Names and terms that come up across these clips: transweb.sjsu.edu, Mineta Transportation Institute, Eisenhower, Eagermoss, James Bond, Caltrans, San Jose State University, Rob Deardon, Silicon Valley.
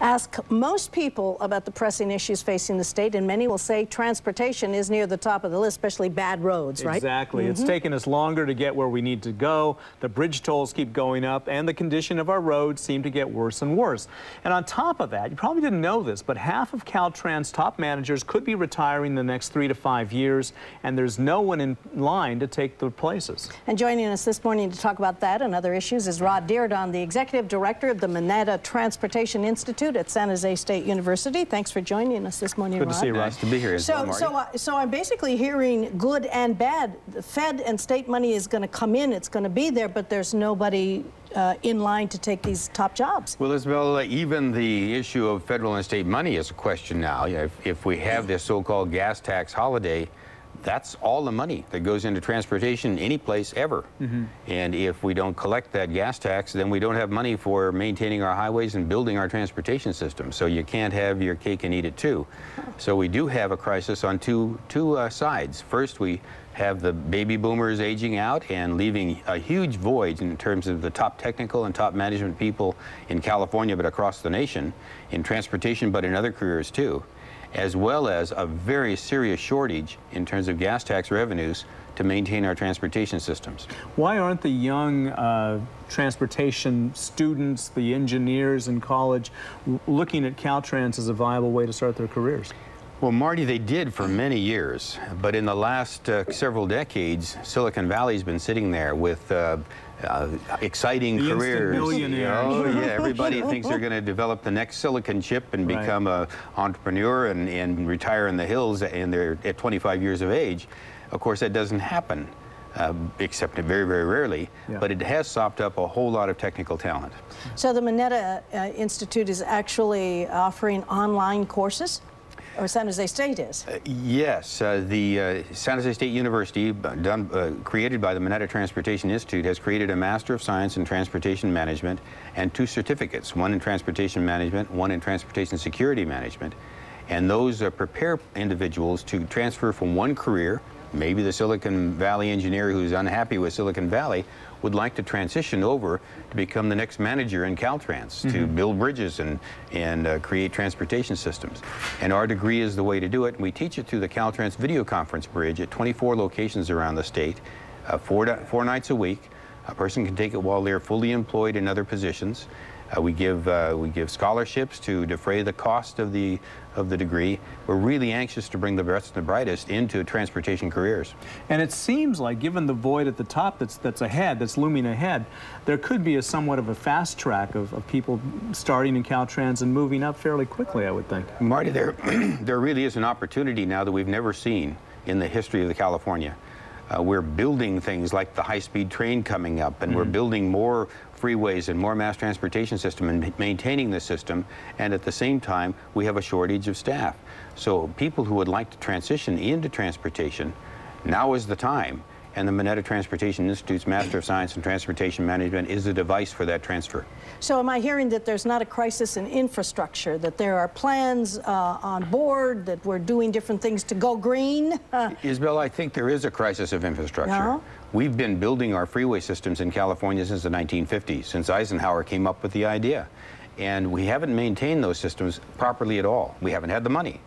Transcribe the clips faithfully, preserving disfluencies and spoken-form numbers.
Ask most people about the pressing issues facing the state, and many will say transportation is near the top of the list, especially bad roads, right? Exactly. Mm-hmm. It's taken us longer to get where we need to go. The bridge tolls keep going up, and the condition of our roads seem to get worse and worse. And on top of that, you probably didn't know this, but half of Caltrans' top managers could be retiring in the next three to five years, and there's no one in line to take their places. And joining us this morning to talk about that and other issues is Rob Deardon, the Executive Director of the Mineta Transportation Institute at San Jose State University. Thanks for joining us this morning, Good Rob. to see you, Rob. Nice to be here. So, well, so, uh, so I'm basically hearing good and bad. The Fed and state money is going to come in. It's going to be there, but there's nobody uh, in line to take these top jobs. Well, Isabel, uh, even the issue of federal and state money is a question now. You know, if, if we have this so-called gas tax holiday, that's all the money that goes into transportation any place ever. Mm-hmm. And if we don't collect that gas tax, then we don't have money for maintaining our highways and building our transportation system. So you can't have your cake and eat it too. So we do have a crisis on two, two uh, sides. First, we have the baby boomers aging out and leaving a huge void in terms of the top technical and top management people in California, but across the nation, in transportation, but in other careers too, as well as a very serious shortage in terms of gas tax revenues to maintain our transportation systems. Why aren't the young uh, transportation students, the engineers in college, looking at Caltrans as a viable way to start their careers? Well, Marty, they did for many years, but in the last uh, several decades, Silicon Valley's been sitting there with uh, Uh, exciting the careers. Millionaires. Oh yeah, everybody thinks they're going to develop the next silicon chip and right. become a entrepreneur and, and retire in the hills, and they're at twenty-five years of age. Of course, that doesn't happen, uh, except very, very rarely. Yeah. But it has sopped up a whole lot of technical talent. So the Mineta uh, Institute is actually offering online courses. Or San Jose State is? Uh, yes, uh, the uh, San Jose State University, done, uh, created by the Mineta Transportation Institute, has created a Master of Science in Transportation Management and two certificates, one in Transportation Management, one in Transportation Security Management. And those uh, prepare individuals to transfer from one career, maybe the Silicon Valley engineer who's unhappy with Silicon Valley would like to transition over to become the next manager in Caltrans, mm-hmm. to build bridges and, and uh, create transportation systems. And our degree is the way to do it. We teach it through the Caltrans video conference bridge at twenty-four locations around the state, uh, four, four nights a week. A person can take it while they're fully employed in other positions. Uh, we give uh, we give scholarships to defray the cost of the of the degree. We're really anxious to bring the best and the brightest into transportation careers. And it seems like, given the void at the top that's that's ahead, that's looming ahead, there could be a somewhat of a fast track of, of people starting in Caltrans and moving up fairly quickly, I would think. Marty, there there really is an opportunity now that we've never seen in the history of the California. Uh, we're building things like the high-speed train coming up, and mm-hmm. we're building more freeways and more mass transportation system and maintaining the system, and at the same time we have a shortage of staff. So people who would like to transition into transportation, now is the time, and the Mineta Transportation Institute's Master of Science in Transportation Management is a device for that transfer. So am I hearing that there's not a crisis in infrastructure, that there are plans uh, on board, that we're doing different things to go green? Uh, Isabel, I think there is a crisis of infrastructure. Uh-huh. We've been building our freeway systems in California since the nineteen fifties, since Eisenhower came up with the idea. And we haven't maintained those systems properly at all. We haven't had the money.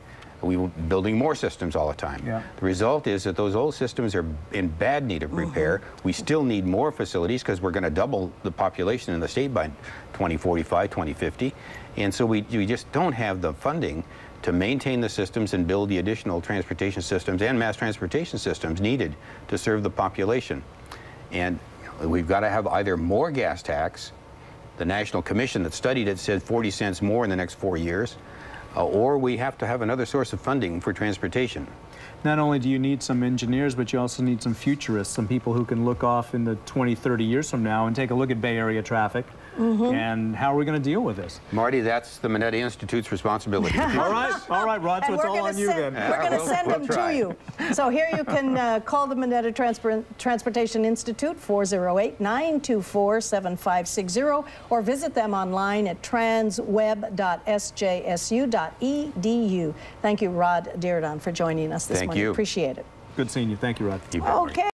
We were building more systems all the time. Yeah. The result is that those old systems are in bad need of repair. Mm-hmm. We still need more facilities because we're going to double the population in the state by twenty forty-five, twenty fifty. And so we, we just don't have the funding to maintain the systems and build the additional transportation systems and mass transportation systems needed to serve the population. And we've got to have either more gas tax. The National Commission that studied it said forty cents more in the next four years. Uh, or we have to have another source of funding for transportation. Not only do you need some engineers, but you also need some futurists, some people who can look off in the twenty, thirty years from now and take a look at Bay Area traffic. Mm-hmm. And how are we going to deal with this? Marty, that's the Mineta Institute's responsibility. all right, all right, Rod, so it's all on you then. We're going to send them to you. So here you can uh, call the Mineta Transpor Transportation Institute, four oh eight, nine two four, seven five six zero, or visit them online at transweb dot s j s u dot e d u. Thank you, Rod Deardon, for joining us this Thank morning. Thank you. Appreciate it. Good seeing you. Thank you, Rod. You bet, okay. Marty.